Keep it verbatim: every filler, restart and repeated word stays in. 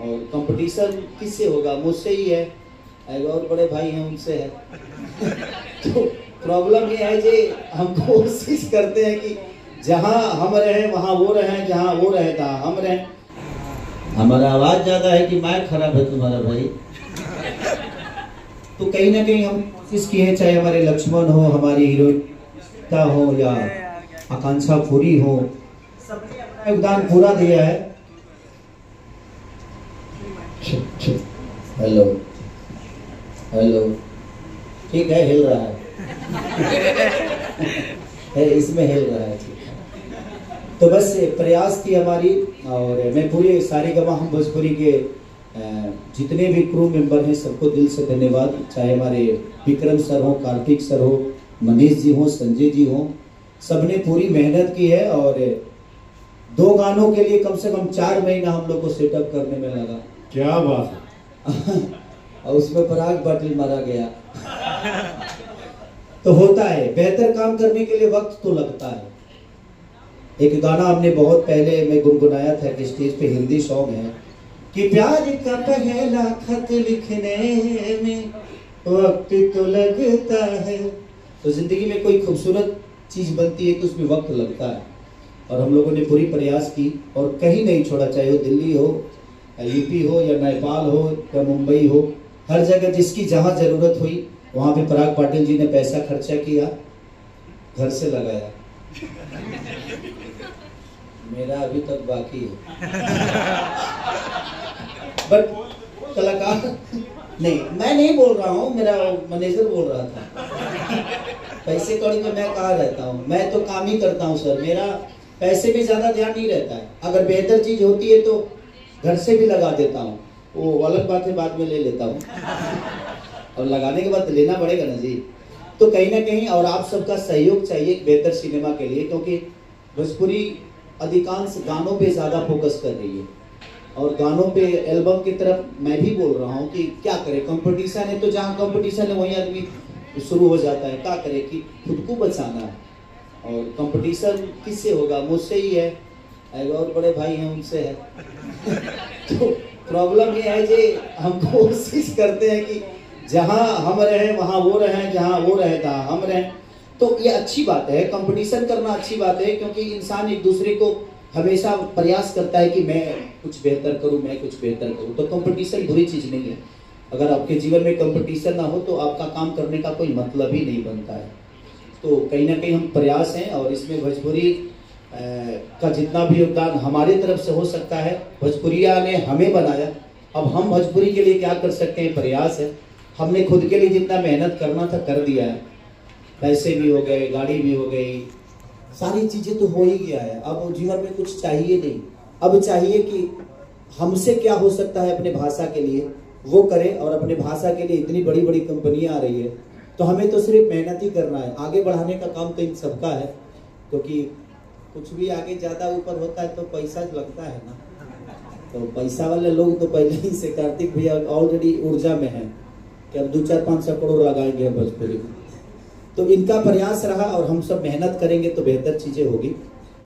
और कंपटीशन किससे होगा, मुझसे ही है, और बड़े भाई हैं उनसे है तो प्रॉब्लम ये है जी हम कोशिश करते हैं कि जहाँ हम रहें वहाँ वो रहें, जहाँ वो रहे तहाँ हम रहें। हमारा आवाज़ ज़्यादा है कि माइक खराब है तुम्हारा भाई, तो कहीं ना कहीं हम कोशिश किए, चाहे हमारे लक्ष्मण हो, हमारी हीरोता हो या आकांक्षा खुरी हो, सबने अपना योगदान पूरा दिया है। हेलो हेलो, ठीक है, हिल रहा है, है इसमें हिल रहा है, ठीक है। तो बस प्रयास थी हमारी, और मैं पूरे सारे गवाह हम भोजपुरी के जितने भी क्रू मेंबर हैं सबको दिल से धन्यवाद, चाहे हमारे विक्रम सर हो, कार्तिक सर हो, मनीष जी हो, संजय जी हो, सबने पूरी मेहनत की है। और दो गानों के लिए कम से कम चार महीना हम लोग को सेटअप करने में लगा, क्या बात है और उसमें पराग बटल मारा गया तो होता है, बेहतर काम करने के लिए वक्त तो लगता है। एक गाना हमने बहुत पहले मैं गुनगुनाया था कि स्टेज पे, हिंदी सॉन्ग है कि प्यार का पहला खत लिखने में वक्त तो लगता है। तो जिंदगी में कोई खूबसूरत चीज बनती है तो उसमें वक्त लगता है, और हम लोगों ने पूरी प्रयास की और कहीं नहीं छोड़ा, चाहे वो दिल्ली हो, यूपी हो या नेपाल हो या मुंबई हो, हर जगह जिसकी जहाँ ज़रूरत हुई वहाँ पे पराग पाटिल जी ने पैसा खर्चा किया, घर से लगाया, मेरा अभी तक बाकी है बट कलाकार नहीं, मैं नहीं बोल रहा हूँ, मेरा मैनेजर बोल रहा था पैसे कौड़ी में मैं कहाँ रहता हूँ, मैं तो काम ही करता हूँ सर, मेरा पैसे में ज़्यादा ध्यान नहीं रहता है। अगर बेहतर चीज़ होती है तो घर से भी लगा देता हूँ, वो अलग बात है, बाद में ले लेता हूँ और लगाने के बाद लेना पड़ेगा ना जी। तो कहीं ना कहीं और आप सबका सहयोग चाहिए बेहतर सिनेमा के लिए, क्योंकि भोजपुरी अधिकांश गानों पे ज़्यादा फोकस कर रही है, और गानों पे एल्बम की तरफ मैं भी बोल रहा हूँ कि क्या करें, कंपटीशन है तो जहाँ कंपटीशन है वहीं आदमी शुरू हो जाता है, क्या करे कि खुद को बचाना है, और कंपटीशन किससे होगा, मुझसे ही है, और बड़े भाई हैं उनसे है तो प्रॉब्लम ये है जी हम कोशिश करते हैं कि जहाँ हम रहें वहाँ वो रहें, जहाँ वो रहे तहाँ हम रहें। तो ये अच्छी बात है, कंपटीशन करना अच्छी बात है, क्योंकि इंसान एक दूसरे को हमेशा प्रयास करता है कि मैं कुछ बेहतर करूँ, मैं कुछ बेहतर करूँ, तो कंपटीशन बुरी चीज़ नहीं है। अगर आपके जीवन में कंपटीशन ना हो तो आपका काम करने का कोई मतलब ही नहीं बनता है। तो कहीं ना कहीं हम प्रयास हैं, और इसमें भोजपुरी का जितना भी योगदान हमारी तरफ से हो सकता है, भोजपुरिया ने हमें बनाया, अब हम भोजपुरी के लिए क्या कर सकते हैं, प्रयास है। हमने खुद के लिए जितना मेहनत करना था कर दिया है, पैसे भी हो गए, गाड़ी भी हो गई, सारी चीज़ें तो हो ही गया है। अब जीवन में कुछ चाहिए नहीं, अब चाहिए कि हमसे क्या हो सकता है अपने भाषा के लिए वो करें, और अपने भाषा के लिए इतनी बड़ी बड़ी कंपनियाँ आ रही है, तो हमें तो सिर्फ मेहनत ही करना है, आगे बढ़ाने का काम तो इन सबका है, क्योंकि कुछ भी आगे ज़्यादा ऊपर होता है तो पैसा लगता है ना, तो पैसा वाले लोग तो पहले ही से, कार्तिक भैया ऑलरेडी ऊर्जा में हैं कि अब दो चार पाँच सौ करोड़ लगाएंगे भोजपुरी में, तो इनका प्रयास रहा और हम सब मेहनत करेंगे तो बेहतर चीज़ें होगी।